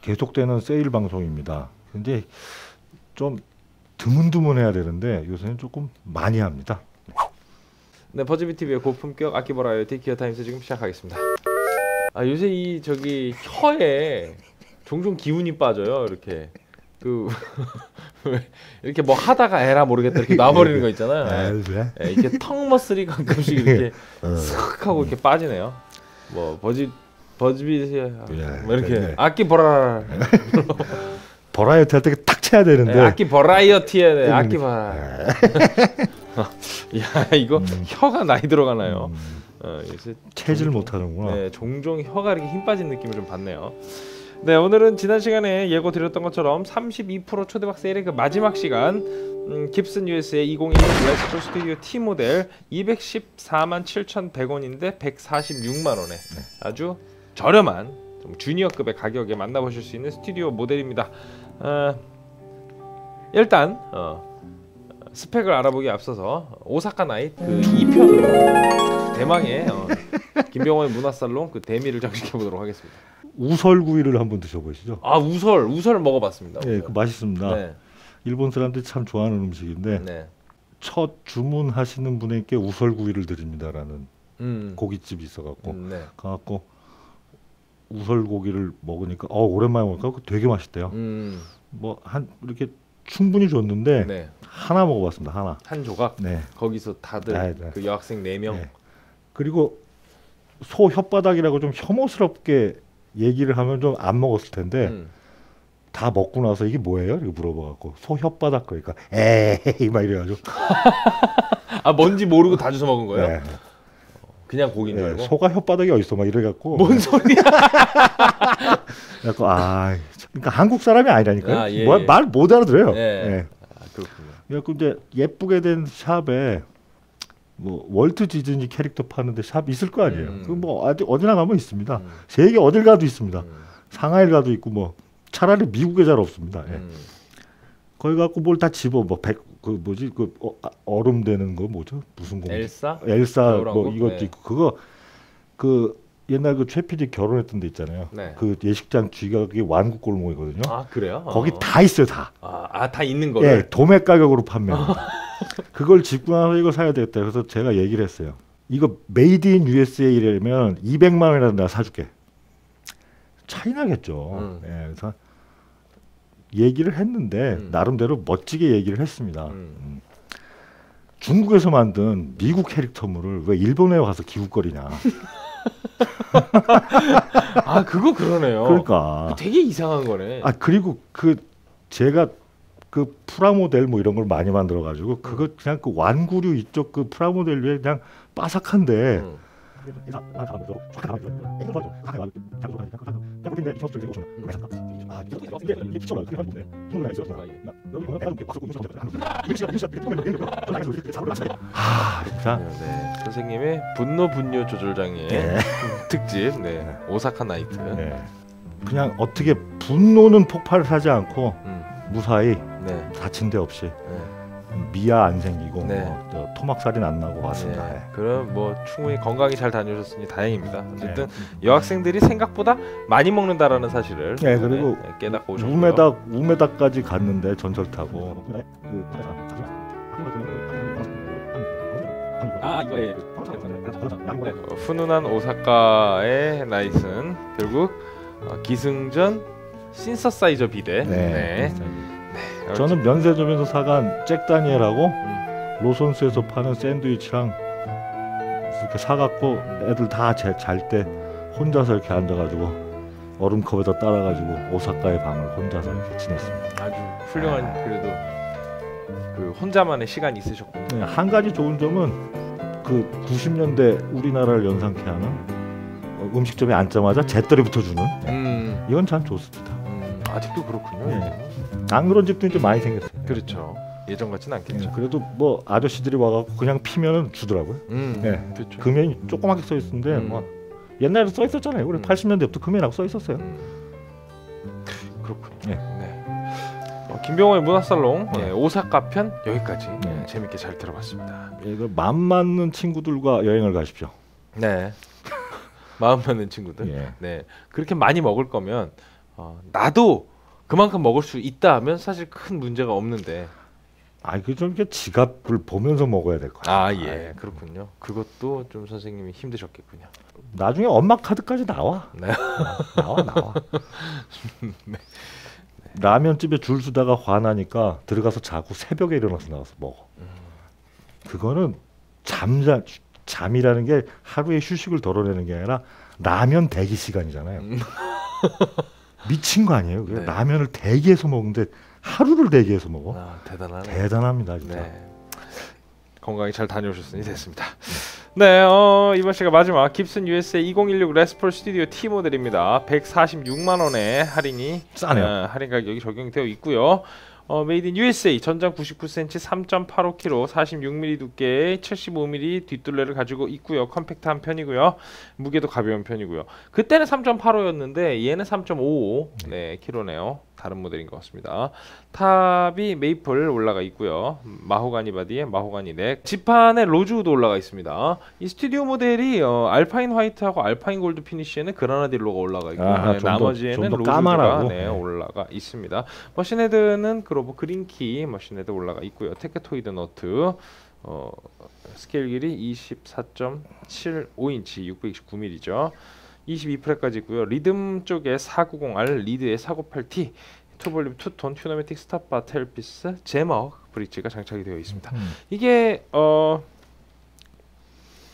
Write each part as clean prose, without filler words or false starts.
계속되는 세일 방송입니다. 근데 좀 드문드문해야 되는데 요새는 조금 많이 합니다. 네, 버즈비TV의 고품격 아키보라이오티 기어타임스 지금 시작하겠습니다. 아, 요새 이 저기 혀에 종종 기운이 빠져요. 이렇게 그 이렇게 뭐 하다가 에라 모르겠다 이렇게 나와버리는 거 있잖아요. 네, 이렇게 턱 머슬이 가끔씩 이렇게 슥 하고 이렇게 빠지네요. 뭐 버즈비세 뭐 이렇게 아키보라 버라이어티 할 때 탁 쳐야 되는데. 네, 아키보라이어티 해야 돼. 아키보라. 야, 이거 혀가 나이 들어가나요? 이제 체질 못하는구나. 네, 종종 혀가 이렇게 힘 빠진 느낌을 좀 받네요. 네, 오늘은 지난 시간에 예고 드렸던 것처럼 32% 초대박 세일의 그 마지막 시간 깁슨 US의 2021 레스폴 스튜디오 T 모델 2147,100원인데 146만원에 네. 아주 저렴한 좀 주니어급의 가격에 만나보실 수 있는 스튜디오 모델입니다. 일단 스펙을 알아보기에 앞서서 오사카나이트 그 2편 대망의 김병호의 문화살롱 그 대미를 장식해보도록 하겠습니다. 우설구이를 한번 드셔보시죠. 아, 우설 먹어봤습니다. 네, 그 맛있습니다. 네. 일본 사람들이 참 좋아하는 음식인데 네. 첫 주문하시는 분에게 우설구이를 드립니다라는 고깃집이 있어갖고 네. 가갖고 우설고기를 먹으니까 오랜만에 먹으니까 되게 맛있대요. 뭐 한 이렇게 충분히 줬는데 네. 하나 먹어봤습니다. 한 조각. 네. 거기서 다들 그 여학생 4명. 네. 그리고 소 혓바닥이라고 좀 혐오스럽게 얘기를 하면 좀 안 먹었을 텐데 다 먹고 나서 이게 뭐예요? 이렇게 물어봐갖고 소 혓바닥 그러니까 에이 막 이래가지고 아, 뭔지 모르고 다 주워 먹은 거예요? 네. 그냥 고기인 줄 알고? 예, 소가 혓바닥이 어딨어 막 이래갖고 뭔 소리야. 아, 그러니까 한국 사람이 아니라니까요. 아, 예, 예. 말 못 알아들어요. 예. 예. 아, 그렇군요. 그래갖고 이제 예쁘게 된 샵에 뭐 월트 디즈니 캐릭터 파는데 샵 있을 거 아니에요. 그 뭐 어디나 가면 있습니다. 세계 어딜 가도 있습니다. 상하이 가도 있고 뭐 차라리 미국에 잘 없습니다. 예. 거기 갖고 뭘 다 집어 뭐 얼음 되는 거 뭐죠? 무슨 공주? 엘사 뭐 이것도 네. 있고 그거 그 옛날 그 최PD 결혼했던 데 있잖아요. 네. 그 예식장 쥐각이 완국 골목이거든요. 아, 그래요? 거기 다 있어요, 다. 아, 다 있는 거예요? 예, 도매 가격으로 판매합니다. 그걸 집고 나서 이거 사야 되겠다. 그래서 제가 얘기를 했어요. 이거 메이드 인 USA 이래면 200만 원이라도 내가 사줄게. 차이 나겠죠. 예, 그래서 얘기를 했는데 나름대로 멋지게 얘기를 했습니다. 중국에서 만든 미국 캐릭터물을 왜 일본에 와서 기웃거리냐. 아, 그거 그러네요. 그러니까 되게 이상한 거네. 아, 그리고 그 제가 그 프라모델 뭐 이런 걸 많이 만들어 가지고 그거 그냥 그 완구류 이쪽 그 프라모델 위에 그냥 바삭한데 선생님의 분노 조절장애 네. 특집 네. 오사카 나이트. 네. 그냥 어떻게 분노는 폭발하지 않고 무사히 네. 다친 데 없이 네. 미아 안 생기고 네. 뭐 토막살이 안 나고 왔습니다. 네. 네. 그럼 뭐 충분히 건강히 잘 다녀오셨으니 다행입니다. 어쨌든 네. 여학생들이 생각보다 많이 먹는다라는 사실을 네. 그리고 네. 깨닫고 오셨고요. 우메다까지 갔는데 전철 타고 네. 예. 훈훈한 오사카의 나이트는 결국 기승전 신서사이저 비데. 네. 네. 네. 저는 면세점에서 사간 잭 다니엘하고 로손스에서 파는 샌드위치랑 이렇게 사갖고 애들 다 잘 때 혼자서 이렇게 앉아가지고 얼음컵에다 따라가지고 오사카의 밤을 혼자서 이렇게 지냈습니다. 아주 훌륭한 그래도 그 혼자만의 시간이 있으셨군요. 네. 한 가지 좋은 점은 그 90년대 우리나라를 연상케 하는 음식점에 앉자마자 재떨이 붙어주는 이건 참 좋습니다. 아직도 그렇군요. 네. 안 그런 집도 이제 많이 생겼어요. 그렇죠. 예전 같진 않겠죠. 네. 그래도 뭐 아저씨들이 와갖고 그냥 피면은 주더라고요. 네. 그렇죠. 금연이 조그맣게 써 있었는데 뭐 옛날에 써 있었잖아요. 우리 80년대부터 금연하고 써 있었어요. 그렇군요. 네. 네. 김병호의 문화살롱 네. 오사카 편 여기까지 네. 재밌게 잘 들어봤습니다. 예, 맘 맞는 친구들과 여행을 가십시오. 네. 마음 맞는 친구들. 예. 네. 그렇게 많이 먹을 거면 나도 그만큼 먹을 수 있다 하면 사실 큰 문제가 없는데. 아, 이게 좀 지갑을 보면서 먹어야 될 거야. 아, 예, 그렇군요. 그것도 좀 선생님이 힘드셨겠군요. 나중에 엄마 카드까지 나와. 네. 나와. 네. 라면집에 줄 서다가 화나니까 들어가서 자고 새벽에 일어나서 나가서 먹어. 그거는 잠이라는 게 하루에 휴식을 덜어내는 게 아니라 라면 대기 시간이잖아요. 미친 거 아니에요? 네. 라면을 대기해서 먹는데 하루를 대기해서 먹어? 아, 대단하네. 대단합니다, 진짜. 네. 건강히 잘 다녀오셨으니 됐습니다. 네, 이번 시간 마지막 깁슨 USA 2016 레스폴 스튜디오 T 모델입니다. 146만원의 할인이 싸네요. 할인 가격이 적용되어 있고요. 메이드 인 USA, 전장 99cm, 3.85kg, 46mm 두께에 75mm 뒷둘레를 가지고 있고요. 컴팩트한 편이고요. 무게도 가벼운 편이고요. 그때는 3.85였는데 얘는 3.55kg네요. 네, 다른 모델인 것 같습니다. 탑이 메이플 올라가 있고요. 마호가니 바디에 마호가니 넥, 지판에 로즈우드 올라가 있습니다. 이 스튜디오 모델이 알파인 화이트하고 알파인 골드 피니쉬에는 그라나딜로가 올라가 있고, 나머지에는 로즈우드가 올라가 있습니다. 머신헤드는 글로브 그린키 머신헤드 올라가 있고요. 테크토이드 너트, 스케일 길이 24.75인치 629mm죠 22프렛까지 있고요. 리듬 쪽에 490R, 리드에 498T, 투볼륨 투톤, 튜너매틱 스탑바, 테일피스, 제머 브릿지가 장착이 되어 있습니다. 이게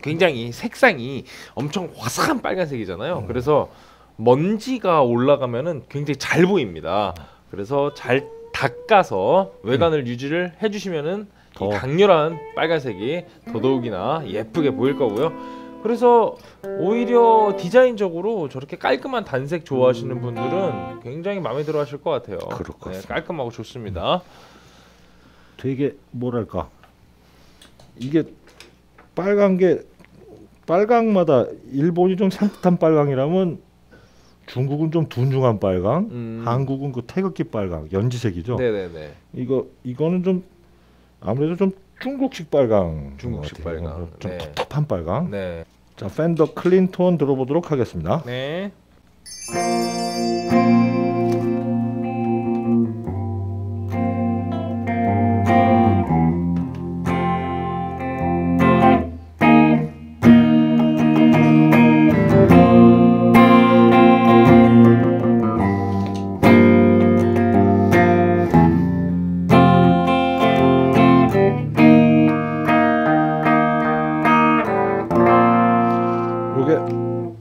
굉장히 색상이 엄청 화사한 빨간색이잖아요. 그래서 먼지가 올라가면은 굉장히 잘 보입니다. 그래서 잘 닦아서 외관을 유지를 해주시면은 이 강렬한 빨간색이 더더욱이나 예쁘게 보일 거고요. 그래서 오히려 디자인적으로 저렇게 깔끔한 단색 좋아하시는 분들은 굉장히 마음에 들어 하실 것 같아요. 네, 깔끔하고 좋습니다. 되게 뭐랄까, 이게 빨간 게 빨강마다, 일본이 좀 산뜻한 빨강이라면 중국은 좀 둔중한 빨강, 한국은 그 태극기 빨강, 연지색이죠. 네네네. 이거는 좀 아무래도 좀 중국식 빨강, 좀 네. 텁텁한 빨강. 네. 자, 팬더 클린톤 들어보도록 하겠습니다. 네.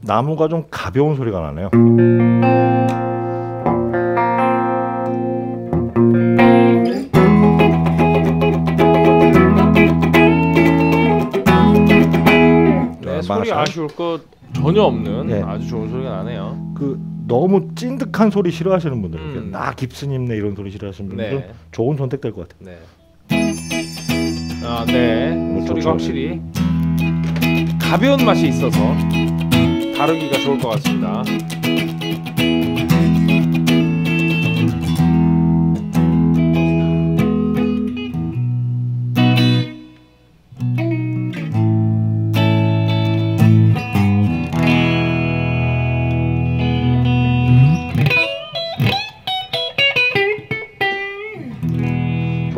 나무가 좀 가벼운 소리가 나네요. 네, 소리 아쉬울 것 전혀 없는 아주 좋은 소리가 나네요. 그 너무 찐득한 소리 싫어하시는 분들, 나 깁슨 있네 이런 소리 싫어하시는 분들 좋은 선택 될 것 같아요. 네. 아, 네. 소리가 확실히 가벼운 맛이 있어서 다루기가 좋을 것 같습니다.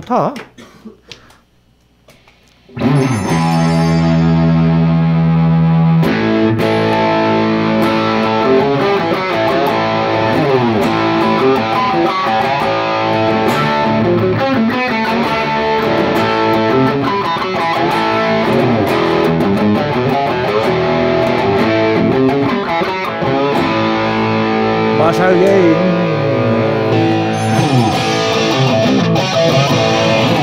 좋다. 마샬 게임.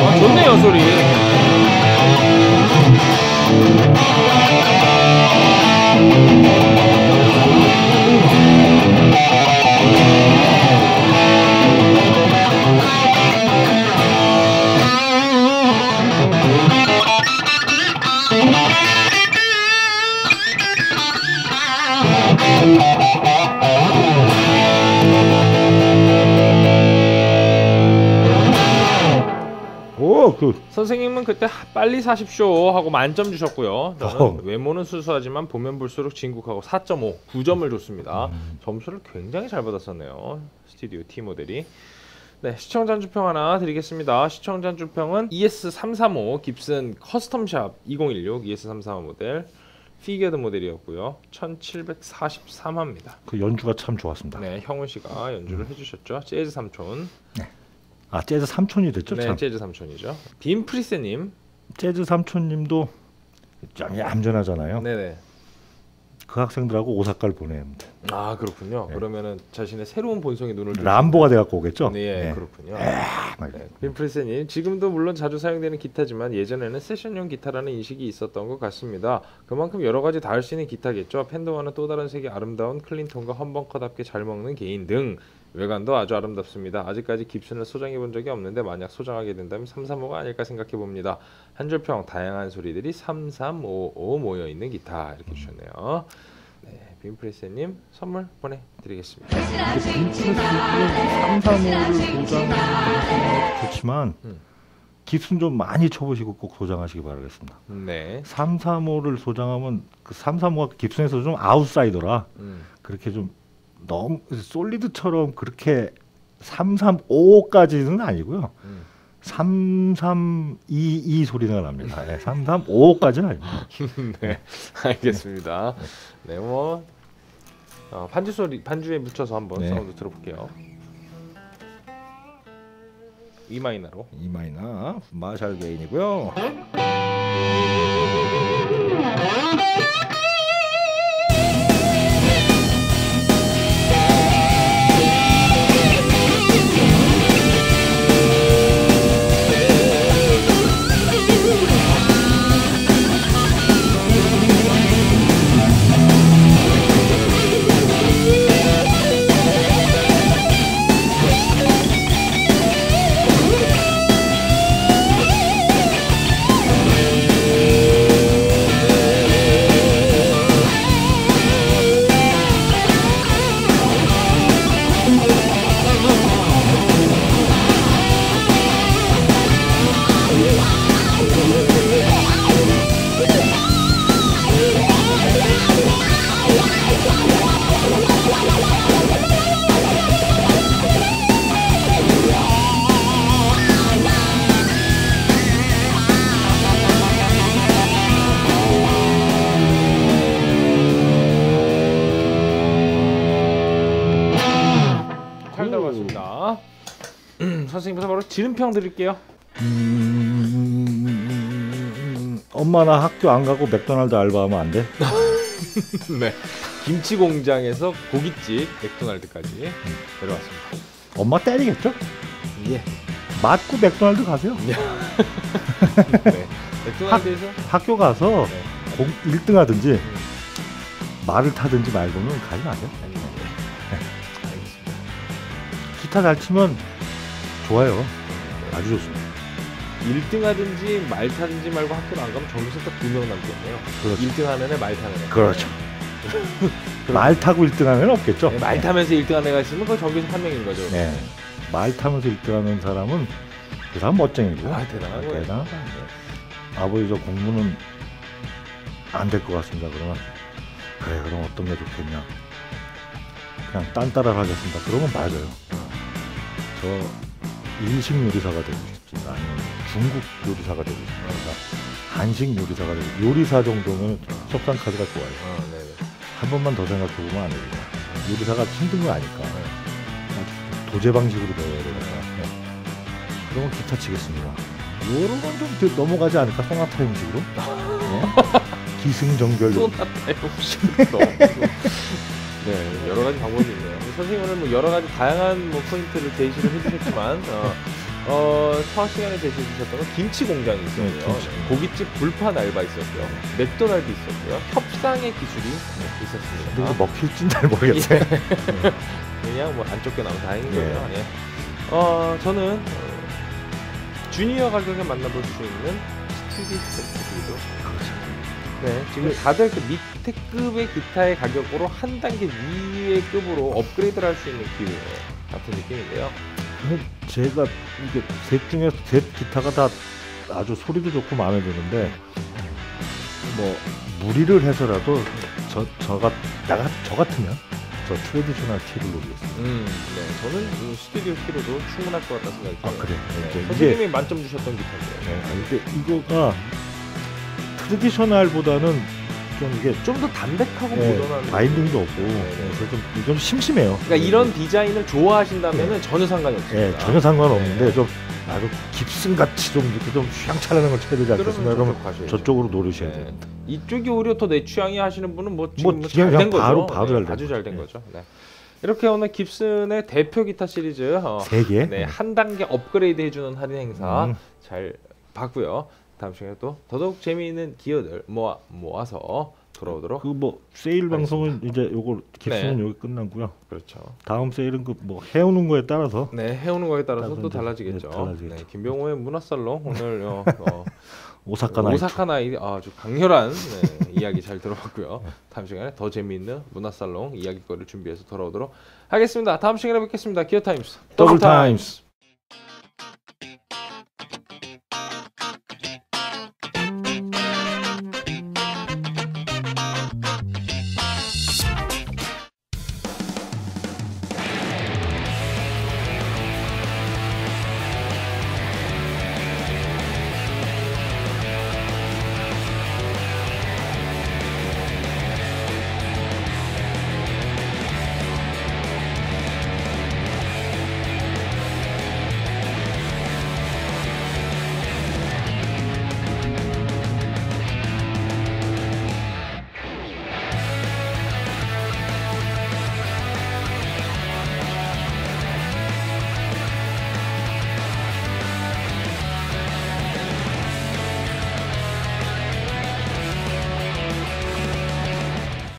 아, 좋네요, 소리. 선생님은 그때 빨리 사십쇼 하고 만점 주셨고요. 저는 외모는 순수하지만 보면 볼수록 진국하고 4.5, 9점을 줬습니다. 점수를 굉장히 잘 받았었네요. 스튜디오 T 모델이. 네, 시청자 한줄평 하나 드리겠습니다. 시청자 한줄평은 ES-335 깁슨 커스텀샵 2016 ES-335 모델 피겨드 모델이었고요. 1743화입니다. 그 연주가 참 좋았습니다. 네, 형훈 씨가 연주를 해주셨죠. 재즈 삼촌. 네. 아, 재즈 삼촌이 됐죠? 네, 참. 재즈 삼촌이죠. 빔프리세 님. 재즈 삼촌님도 좀 얌전하잖아요. 네네. 그 학생들하고 오사카를 보내야 합니다. 아, 그렇군요. 네. 그러면은 자신의 새로운 본성에 눈을 들고 람보가 돼갖고 오겠죠? 네, 네. 그렇군요. 네. 빔프리세님, 지금도 물론 자주 사용되는 기타지만 예전에는 세션용 기타라는 인식이 있었던 것 같습니다. 그만큼 여러가지 다 할 수 있는 기타겠죠. 팬더와는 또 다른 색의 아름다운 클린톤과 험벙커답게 잘 먹는 개인 등 외관도 아주 아름답습니다. 아직까지 깁슨을 소장해 본 적이 없는데 만약 소장하게 된다면 335가 아닐까 생각해 봅니다. 한 줄평, 다양한 소리들이 3355 모여있는 기타, 이렇게 주셨네요. 네, 빔프리세님 선물 보내드리겠습니다. 335를 도장 좋지만 깁슨 좀 많이 쳐보시고 꼭 소장하시기 바라겠습니다. 네. 335를 소장하면 그 335가 깁슨에서 좀 아웃사이더라. 그렇게 좀 너무 솔리드처럼 그렇게 335까지는 아니고요. 3322 소리가 납니다. 네, 3355까지는 아닙니다. 네, 알겠습니다. 네, 뭐 반주 소리, 반주에 묻혀서 한번 사운드 들어볼게요. E 마이너로. E 마이너 마샬 게인이고요. 선생님부터 바로 지름평 드릴게요. 엄마나 학교 안 가고 맥도날드 알바하면 안 돼? 네, 김치 공장에서 고깃집 맥도날드까지 데려왔습니다. 엄마 때리겠죠? 예. 맞고 맥도날드 가세요. 네. 맥도날드에서 학교 가서 1등 하든지 말을 타든지 말고는 가지 마세요. 알겠습니다. 기타 잘 치면 좋아요. 아주 좋습니다. 1등 하든지 말 타든지 말고 학교를 안 가면 점수 딱 2명 남겠네요. 그렇죠. 1등 하는 애, 말 타는 애. 그렇죠. 말 타고 1등 하는 애는 없겠죠. 네, 말 타면서 1등 하는 애가 있으면 그 점수 1명인 거죠. 네. 말 타면서 1등 하는 사람은 그 사람 멋쟁이고. 아, 대단하고. 대단하다. 네. 아버지, 저 공부는 안 될 것 같습니다. 그러면 그래, 그럼 어떤 게 좋겠냐. 그냥 딴따라 하겠습니다. 그러면 맞아요. 저 일식 요리사가 되고 싶습니다. 아니면 중국 요리사가 되고 싶습니다. 한식 요리사가 되고 싶습니다. 요리사 정도면 석탄 카드가 좋아요. 한 번만 더 생각해보면 안 됩니다. 요리사가 힘든 거 아니까 도제 방식으로 배워야 되니까. 그러면 기타 치겠습니다. 요런 건 좀 넘어가지 않을까? 소나타 형식으로? 기승전결. 소나타 형식으로. 네, 여러 가지 방법이 있네요. 선생님 오늘 뭐 여러 가지 다양한 뭐 포인트를 제시를 해주셨지만 수학 시간에 제시해주셨던 건 김치 공장이 있었고요, 고깃집 불판 알바 있었고요, 맥도날드 있었고요, 협상의 기술이 있었습니다. 근데 이거 먹힐진 잘 모르겠어요. 그냥 뭐 안 쫓겨나면 다행인 거예요. 예. 저는 주니어 가격에 만나볼 수 있는 스튜디오 T. 네, 지금 다들 그 밑에 급의 기타의 가격으로 한 단계 위의 급으로 업그레이드를 할 수 있는 기회 같은 느낌인데요. 제가 이게 셋 중에서 셋 기타가 다 아주 소리도 좋고 마음에 드는데 뭐 무리를 해서라도 저 같으면 저 트레디셔널 키를 노리겠습니다. 네, 저는 그 스튜디오 키로도 충분할 것 같다 생각이 들어요. 아, 그래요? 네, 네, 선생님이 이게, 만점 주셨던 기타인데요. 네, 이거가 트레디셔널보다는 좀 이게 좀 더 담백하고 모던한 바인딩도 없고 그래서 좀 심심해요. 그러니까 이런 디자인을 좋아하신다면 전혀 상관이 없습니다. 네, 전혀 상관없는데 좀 아주 깁슨같이 좀 이렇게 좀 휘황찬란한 걸 쳐야 되지 않겠습니까? 그러면 저쪽으로 노리셔야 됩니다. 이쪽이 오히려 더 내 취향이 하시는 분은 뭐 지금 잘 된 거죠. 바로 아주 잘 된 거죠. 네. 이렇게 오늘 깁슨의 대표 기타 시리즈 3개 한 단계 업그레이드 해주는 할인 행사 잘 봤고요. 다음 시간에 또 더더욱 재미있는 기어들 모아서 돌아오도록. 그 뭐 세일 방송은 알겠습니다. 이제 요거 깁슨은 여기 끝났고요. 그렇죠. 다음 세일은 그 뭐 해오는 거에 따라서 해오는 거에 따라서 또 달라지겠죠. 네, 김병호의 문화살롱 오늘 오사카나이트 아주 강렬한 이야기 잘 들어봤고요. 다음 시간에 더 재미있는 문화살롱 이야기거리를 준비해서 돌아오도록 하겠습니다. 다음 시간에 뵙겠습니다. 기어타임스 더블타임스.